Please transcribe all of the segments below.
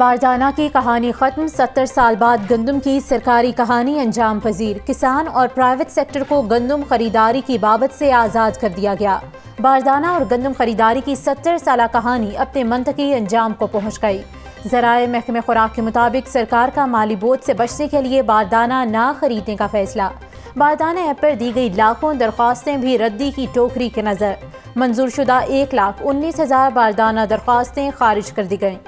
बारदाना की कहानी खत्म। 70 साल बाद गंदम की सरकारी कहानी अंजाम पजीर। किसान और प्राइवेट सेक्टर को गंदम खरीदारी की बाबत से आज़ाद कर दिया गया। बारदाना और गंदम खरीदारी की 70 साल कहानी अपने मंतकी अंजाम को पहुँच गई। ज़राए महकमे खुराक के मुताबिक सरकार का माली बोझ से बचने के लिए बारदाना ना खरीदने का फैसला। बारदाना ऐप पर दी गई लाखों दरख्वास्तें भी रद्दी की टोकरी के नज़र। मंजूर शुदा 1,19,000 बारदाना दरख्वास्तें खारिज कर दी गईं।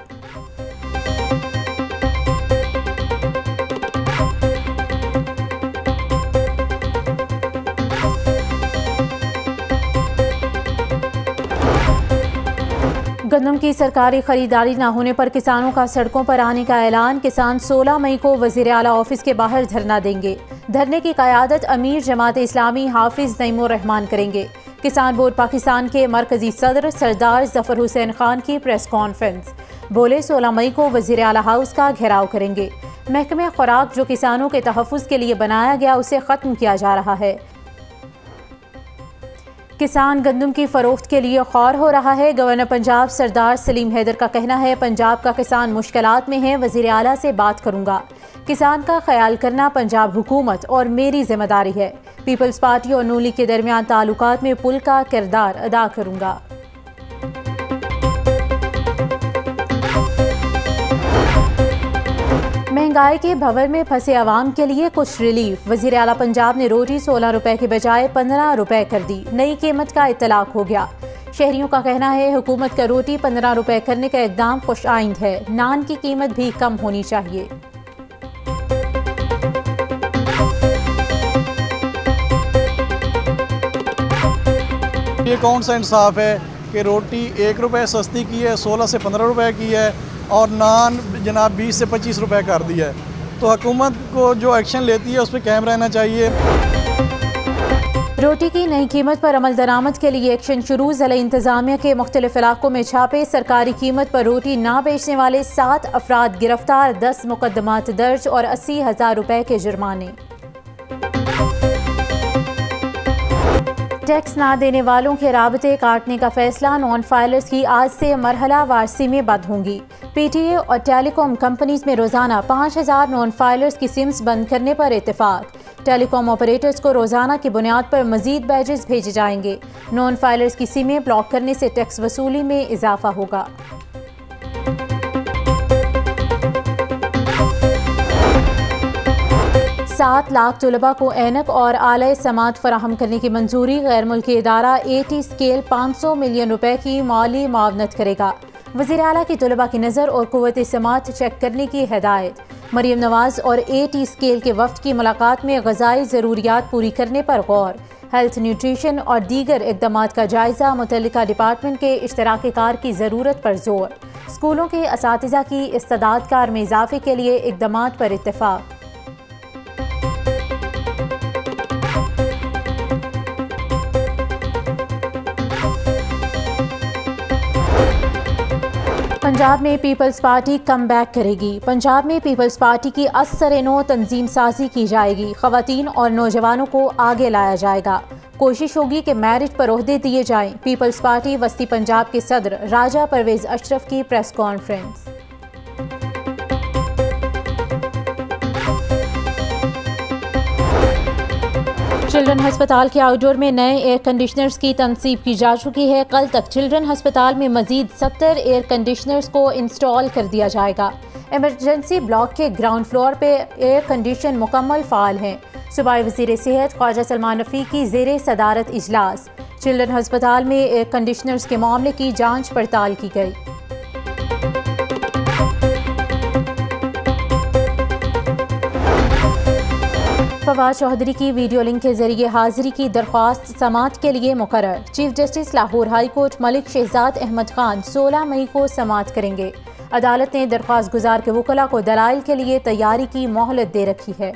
गंदम की सरकारी खरीदारी न होने पर किसानों का सड़कों पर आने का ऐलान। किसान 16 मई को वज़ीर आला ऑफिस के बाहर धरना देंगे। धरने की क़यादत अमीर जमात इस्लामी हाफिज नईमुररहमान करेंगे। किसान बोर्ड पाकिस्तान के मरकजी सदर सरदार जफर हुसैन खान की प्रेस कॉन्फ्रेंस। बोले 16 मई को वज़ीर आला हाउस का घेराव करेंगे। महकमे खुराक जो किसानों के तहफ़्फ़ुज़ के लिए बनाया गया उसे ख़त्म किया जा रहा है। किसान गंदम की फरोख्त के लिए ख्वार हो रहा है। गवर्नर पंजाब सरदार सलीम हैदर का कहना है, पंजाब का किसान मुश्किलात में है, वज़ीर आला से बात करूंगा। किसान का ख्याल करना पंजाब हुकूमत और मेरी जिम्मेदारी है। पीपल्स पार्टी और नूली के दरमियान ताल्लुकात में पुल का किरदार अदा करूंगा। महंगाई के भंवर में फंसे आवाम के लिए कुछ रिलीफ। वज़ीर आला पंजाब ने रोटी 16 रुपए के बजाय 15 रुपए कर दी। नई कीमत का इतलाक हो गया। शहरियों का कहना है, हुकूमत का रोटी 15 रुपए करने का इक़दाम खुश आइंद है। नान की कीमत भी कम होनी चाहिए। ये कौन सा इंसाफ है कि रोटी 1 रुपए सस्ती की है, 16 से 15 रुपए की है और नान जनाब 20 से 25 रुपए कर दिया है। तो हुकूमत को जो एक्शन लेती है उस पर कायम रहना चाहिए। रोटी की नई कीमत पर अमल दरामद के लिए एक्शन शुरू। ज़िला इंतज़ामिया के मुख्तलिफ इलाकों में छापे। सरकारी कीमत पर रोटी ना बेचने वाले 7 अफराद गिरफ्तार। 10 मुकदमात दर्ज और 80,000 रुपए के जुर्माने। टैक्स ना देने वालों के राबते काटने का फैसला। नॉन फाइलर्स की आज से मरहला वारसी में बंद होंगी। PTA और टेलीकॉम कंपनीज में रोज़ाना 5,000 नॉन फाइलर्स की सिम्स बंद करने पर इत्तेफाक। टेलीकॉम ऑपरेटर्स को रोज़ाना की बुनियाद पर मज़ीद बैजेस भेजे जाएंगे। नॉन फाइलर्स की सिमें ब्लॉक करने से टैक्स वसूली में इजाफा होगा। सात लाख तलबा को ऐनक और आला समात फराहम करने की मंजूरी। गैर मुल्की इदारा AT स्केल 500 मिलियन रुपए की माली मुआवनत करेगा। वज़ीर आला की तलबा की नज़र और क़ुव्वत समात चेक करने की हदायत। मरीम नवाज़ और AT स्केल के वफ्द की मुलाकात में ग़िज़ाई ज़रूरियात पूरी करने पर गौर। हेल्थ न्यूट्रिशन और दीगर इक़दाम का जायज़ा। मुतल्लिका डिपार्टमेंट के इश्तराकी कार की ज़रूरत पर ज़ोर। स्कूलों के असातिज़ा की इस्तादात कार में इजाफे के लिए इक़दाम पर इत्तेफाक। पंजाब में पीपल्स पार्टी कम बैक करेगी। पंजाब में पीपल्स पार्टी की असर-ए-नौ तंजीम साजी की जाएगी। ख़वातीन और नौजवानों को आगे लाया जाएगा। कोशिश होगी कि मैरिट पर ओहदे दिए जाएं। पीपल्स पार्टी वस्ती पंजाब के सदर राजा परवेज़ अशरफ की प्रेस कॉन्फ्रेंस। चिल्ड्रन हस्पताल के आउटडोर में नए एयर कंडीशनर्स की तनसीब की जा चुकी है। कल तक चिल्ड्रन हस्पताल में मज़ीद 70 एयर कंडीशनर्स को इंस्टॉल कर दिया जाएगा। एमरजेंसी ब्लॉक के ग्राउंड फ्लोर पे एयर कंडीशन मुकम्मल फ़ाल हैं। सूबाई वज़ीर सेहत ख्वाजा सलमान रफ़ीक़ की ज़ेर सदारत इजलास। चिल्ड्रन हस्पताल में एयर कंडीशनर्स के मामले की जाँच पड़ताल की गई। फवाद चौधरी की वीडियो लिंक के जरिए हाजिरी की दरख्वास्त समात के लिए मुकर्रर। Chief justice Lahore high court Malik Shahzad Ahmad Khan 16 मई को समात करेंगे। अदालत ने दरख्वास्त गुजार के वकला को दलाइल के लिए तैयारी की मोहलत दे रखी है।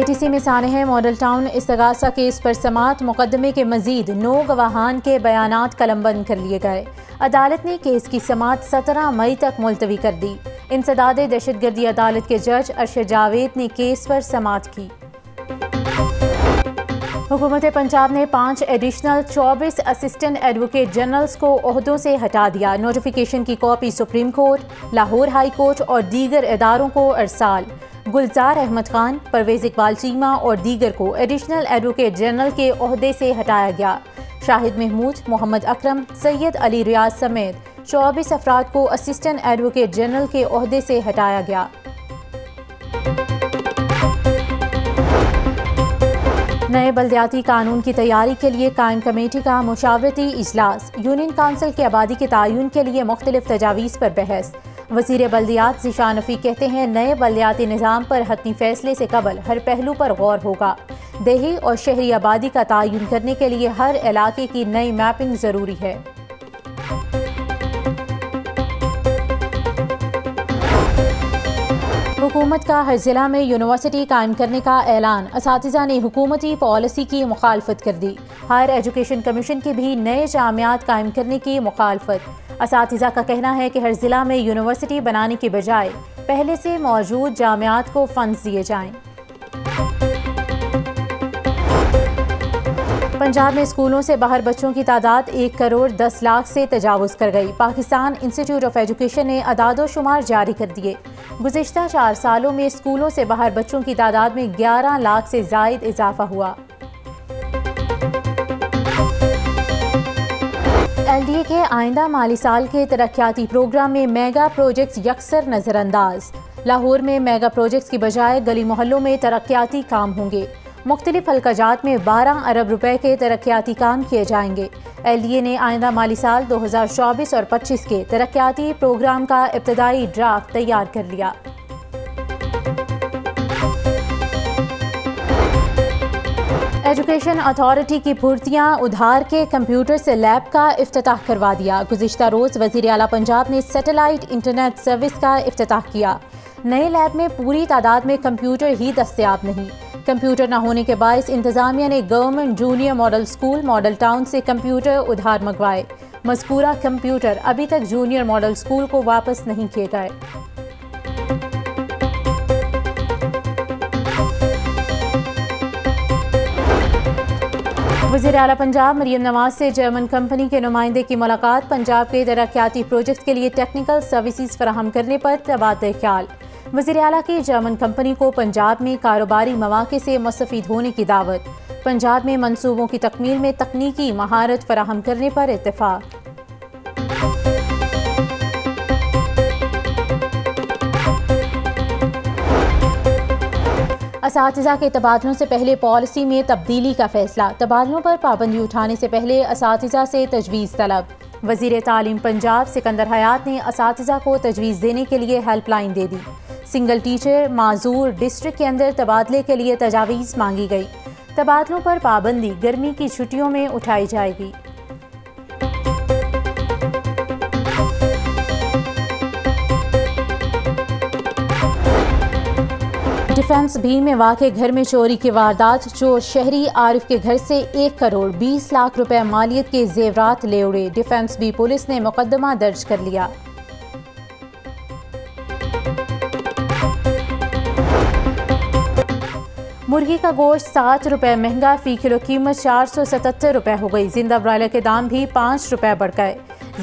ATC में सानहे मॉडल टाउन इस्तगासा केस पर समात। मुकदमे के मजीद 9 गवाहान के बयानात कलमबंद कर लिए गए। अदालत ने केस की समात 17 मई तक मुलतवी कर दी। इंसदाद दहशतगर्दी अदालत के जज अरशद जावेद ने केस पर समात की। हुकूमत पंजाब ने 5 एडिशनल 24 असिस्टेंट एडवोकेट जनरल्स को ओहदों से हटा दिया। नोटिफिकेशन की copy supreme court, Lahore high court और दीगर इदारों को अरसाल। गुलजार अहमद खान, परवेज़ इकबाल चीमा और दीगर को एडिशनल एडवोकेट जनरल के ओहदे से हटाया गया। शाहिद महमूद, मोहम्मद अकरम, सैयद अली रियाज समेत 24 अफराद को असिस्टेंट एडवोकेट जनरल के ओहदे से हटाया गया। नए बल्दियाती कानून की तैयारी के लिए कायम कमेटी का मुशावरती इजलास। यूनियन काउंसिल की आबादी के तयन के लिए मुख्तलिफ तजावीज़ पर बहस। वज़ीर बल्दियात ज़िशान रफ़ीक कहते हैं नए बल्दियाती निज़ाम पर हतमी फैसले से कबल हर पहलू पर गौर होगा। देही और शहरी आबादी का तयन करने के लिए हर इलाके की नई मैपिंग ज़रूरी है। हुकूमत का हर ज़िला में यूनिवर्सिटी कायम करने का ऐलान। असातिज़ा ने हुकूमती पॉलिसी की मुखालफत कर दी। हायर एजुकेशन कमीशन की भी नए जामियात कायम करने की मुखालफत। असातिज़ा का कहना है कि हर ज़िला में यूनिवर्सिटी बनाने के बजाय पहले से मौजूद जामियात को फंड्स दिए जाएँ। पंजाब में स्कूलों से बाहर बच्चों की तादाद 1,10,00,000 से तजावुज़ कर गई। पाकिस्तान इंस्टीट्यूट ऑफ एजुकेशन ने अदाद व शुमार जारी कर दिए। गुज़िश्ता 4 सालों में स्कूलों से बाहर बच्चों की तादाद में 11,00,000 से ज़ायद इजाफा हुआ। LDA के आइंदा माली साल के तरक्याती प्रोग्राम में मेगा प्रोजेक्ट्स यकसर नज़रअंदाज। लाहौर में मेगा प्रोजेक्ट्स की बजाय गली मोहल्लों में तरक्याती काम होंगे। मुख्तलिफ हल्काजात में 12 अरब रुपए के तरक्याती काम किए जाएंगे। LDA ने आइंदा माली साल 2024 और 25 के तरक्याती प्रोग्राम का इब्तदाई ड्राफ्ट तैयार कर लिया। एजुकेशन अथॉरिटी की भर्तियां उधार के कंप्यूटर से लैब का इफ्तिताह करवा दिया। गुज़िश्ता रोज़ वज़ीर आला पंजाब ने सैटेलाइट इंटरनेट सर्विस का इफ्तिताह किया। नए लैब में पूरी तादाद में कंप्यूटर ही दस्तियाब नहीं। कंप्यूटर न होने के बायस इंतजामिया ने government junior model school model town से कंप्यूटर उधार मंगवाए। मज़कूरा कंप्यूटर अभी तक जूनियर मॉडल स्कूल को वापस नहीं किए गए। वज़ीर आला पंजाब मरियम नवाज से जर्मन कंपनी के नुमाइंदे की मुलाकात। पंजाब के तरक्याती प्रोजेक्ट के लिए टेक्निकल सर्विसेज फराहम करने पर तबादला ख्याल। वज़ीर आला की जर्मन कंपनी को पंजाब में कारोबारी मौक़े से मुस्तफ़ीद होने की दावत। पंजाब में मनसूबों की तकमील में तकनीकी महारत फराहम करने पर इत्तेफाक। असातिज़ा के तबादलों से पहले पॉलिसी में तब्दीली का फैसला। तबादलों पर पाबंदी उठाने से पहले असातिज़ा से तजवीज़ तलब। वज़ीर तालीम पंजाब सिकंदर हयात ने असातिज़ा को तजवीज़ देने के लिए हेल्पलाइन दे दी। सिंगल टीचर माजूर डिस्ट्रिक्ट के अंदर तबादले के लिए तजावीज़ मांगी गई। तबादलों पर पाबंदी गर्मी की छुट्टियों में उठाई जाएगी। डिफेंस भीम में वाक़े घर में चोरी की वारदात। चोर शहरी आरिफ के घर से 1,20,00,000 रुपए मालियत के जेवरात ले उड़े। डिफेंस भी पुलिस ने मुकदमा दर्ज कर लिया। मुर्गी का गोश्त 60 रुपए महंगा, फी किलो कीमत 477 रुपए हो गई। जिंदा ब्रायलर के दाम भी 5 रुपए बढ़ गए।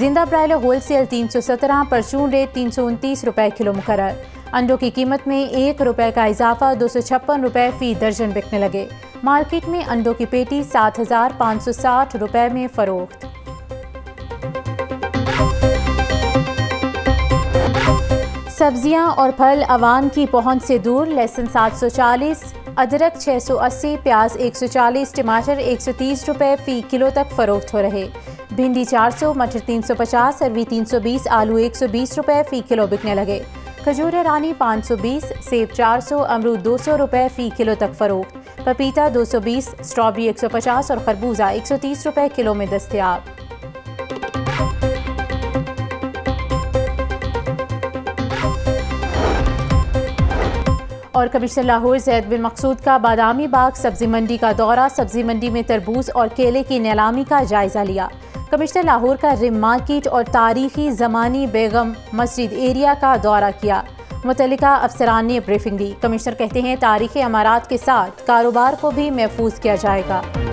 जिंदा ब्रायलर होलसेल 317, परचून रेट 329 रुपए किलो मुकर्रर। अंडों की कीमत में 1 रुपए का इजाफा, 256 रुपए फी दर्जन बिकने लगे। मार्केट में अंडों की पेटी 7,560 रुपए में फरोख्त। सब्जियां और फल आवाम की पहुंच से दूर। लहसुन 740, अदरक 680, प्याज 140, टमाटर 130 रुपए फी किलो तक फरोख्त हो रहे। भिंडी 400, मटर 350, अरवी 320, आलू 120 रुपए फी किलो बिकने लगे। खजूर रानी 520, सेब 400, अमरूद 200 रुपए फी किलो तक फरोख्त। पपीता 220, स्ट्रॉबेरी 150 और खरबूजा 130 रुपए किलो में दस्तयाब। और कमिश्नर लाहौर सैद बिन मकसूद का बादामी बाग सब्जी मंडी का दौरा। सब्जी मंडी में तरबूज और केले की नीलामी का जायजा लिया। कमिश्नर लाहौर का रिम मार्केट और तारीखी ज़मानी बेगम मस्जिद एरिया का दौरा किया। मुतल्लिका अफसरान ने ब्रीफिंग दी। कमिश्नर कहते हैं तारीख अमारात के साथ कारोबार को भी महफूज किया जाएगा।